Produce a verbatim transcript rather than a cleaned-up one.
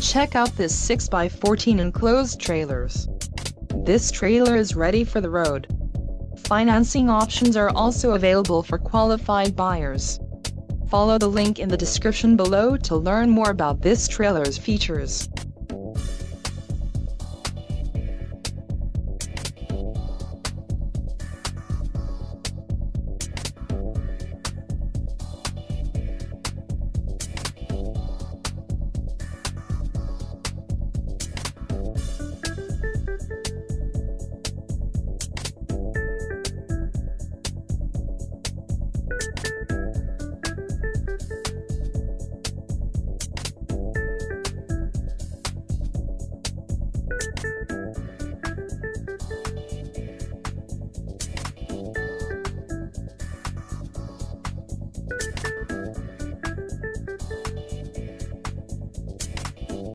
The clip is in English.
Check out this six by fourteen enclosed trailers. This trailer is ready for the road. Financing options are also available for qualified buyers. Follow the link in the description below to learn more about this trailer's features.